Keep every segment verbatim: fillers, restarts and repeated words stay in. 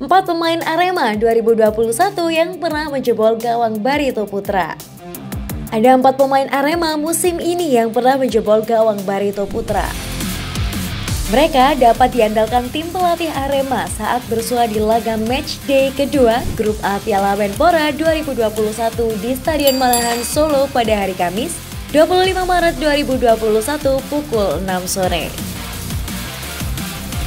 Empat pemain Arema dua ribu dua puluh satu yang pernah menjebol gawang Barito Putera. Ada empat pemain Arema musim ini yang pernah menjebol gawang Barito Putera. Mereka dapat diandalkan tim pelatih Arema saat bersua di laga match day kedua grup A Piala Menpora dua ribu dua puluh satu di Stadion Manahan Solo pada hari Kamis, dua puluh lima Maret dua ribu dua puluh satu pukul enam sore.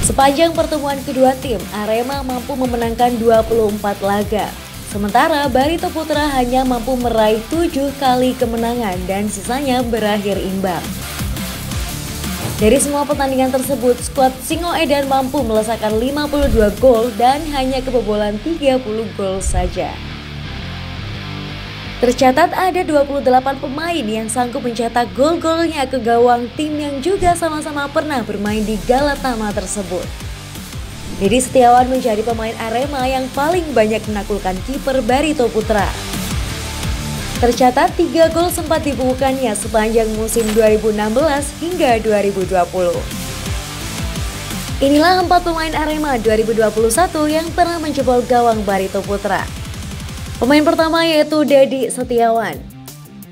Sepanjang pertemuan kedua tim, Arema mampu memenangkan dua puluh empat laga. Sementara Barito Putera hanya mampu meraih tujuh kali kemenangan dan sisanya berakhir imbang. Dari semua pertandingan tersebut, skuad Singo Edan mampu melesakkan lima puluh dua gol dan hanya kebobolan tiga puluh gol saja. Tercatat ada dua puluh delapan pemain yang sanggup mencetak gol-golnya ke gawang tim yang juga sama-sama pernah bermain di Galatama tersebut. Deddy Setiawan menjadi pemain Arema yang paling banyak menaklukkan kiper Barito Putera. Tercatat tiga gol sempat dibukukannya sepanjang musim dua ribu enam belas hingga dua ribu dua puluh. Inilah empat pemain Arema dua ribu dua puluh satu yang pernah menjebol gawang Barito Putera. Pemain pertama yaitu Deddy Setiawan.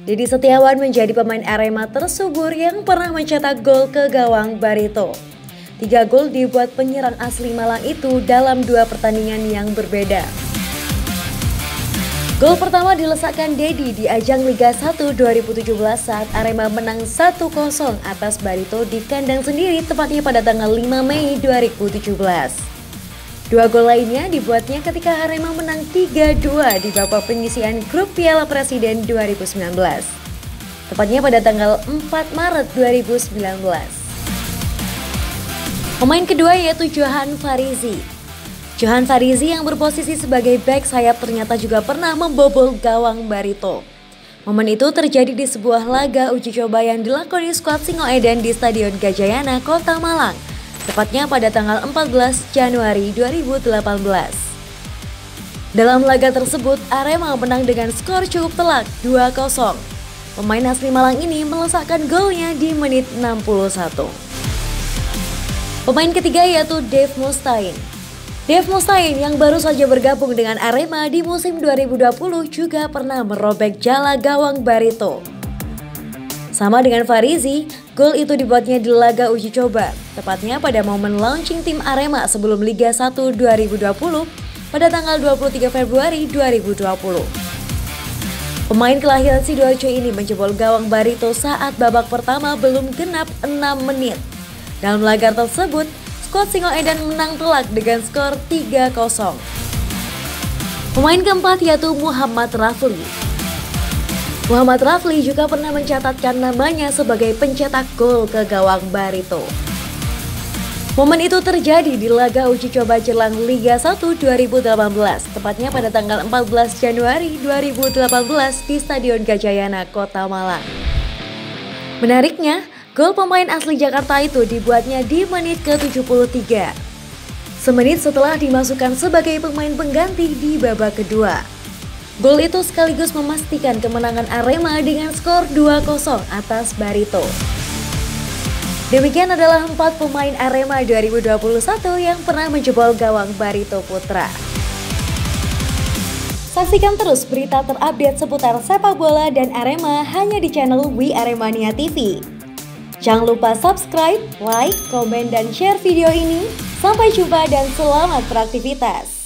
Deddy Setiawan menjadi pemain Arema tersubur yang pernah mencetak gol ke gawang Barito. Tiga gol dibuat penyerang asli Malang itu dalam dua pertandingan yang berbeda. Gol pertama dilesakkan Deddy di ajang Liga satu dua ribu tujuh belas saat Arema menang satu kosong atas Barito di kandang sendiri, tepatnya pada tanggal lima Mei dua ribu tujuh belas. Dua gol lainnya dibuatnya ketika Arema menang tiga dua di babak penyisian grup Piala Presiden dua ribu sembilan belas, tepatnya pada tanggal empat Maret dua ribu sembilan belas. Pemain kedua yaitu Johan Farizi. Johan Farizi yang berposisi sebagai bek sayap ternyata juga pernah membobol gawang Barito. Momen itu terjadi di sebuah laga uji coba yang dilakoni skuad Singo Edan di Stadion Gajayana, Kota Malang, tepatnya pada tanggal empat belas Januari dua ribu delapan belas. Dalam laga tersebut, Arema menang dengan skor cukup telak dua kosong. Pemain asli Malang ini melesakkan golnya di menit enam puluh satu. Pemain ketiga yaitu Dave Mustaine. Dave Mustaine yang baru saja bergabung dengan Arema di musim dua ribu dua puluh juga pernah merobek jala gawang Barito. Sama dengan Farizi, gol itu dibuatnya di laga uji coba, tepatnya pada momen launching tim Arema sebelum Liga satu dua ribu dua puluh pada tanggal dua puluh tiga Februari dua ribu dua puluh. Pemain kelahiran Sidoarjo ini menjebol gawang Barito saat babak pertama belum genap enam menit. Dalam laga tersebut, skuad Singo Edan menang telak dengan skor tiga kosong. Pemain keempat yaitu Muhammad Rafuri. Muhammad Rafuri juga pernah mencatatkan namanya sebagai pencetak gol ke gawang Barito. Momen itu terjadi di laga uji coba jelang Liga satu dua ribu delapan belas, tepatnya pada tanggal empat belas Januari dua ribu delapan belas di Stadion Gajayana, Kota Malang. Menariknya, gol pemain asli Jakarta itu dibuatnya di menit ke tujuh puluh tiga, semenit setelah dimasukkan sebagai pemain pengganti di babak kedua. Gol itu sekaligus memastikan kemenangan Arema dengan skor dua kosong atas Barito. Demikian adalah empat pemain Arema dua ribu dua puluh satu yang pernah menjebol gawang Barito Putera. Saksikan terus berita terupdate seputar sepak bola dan Arema hanya di channel We Aremania T V. Jangan lupa subscribe, like, komen, dan share video ini. Sampai jumpa dan selamat beraktivitas.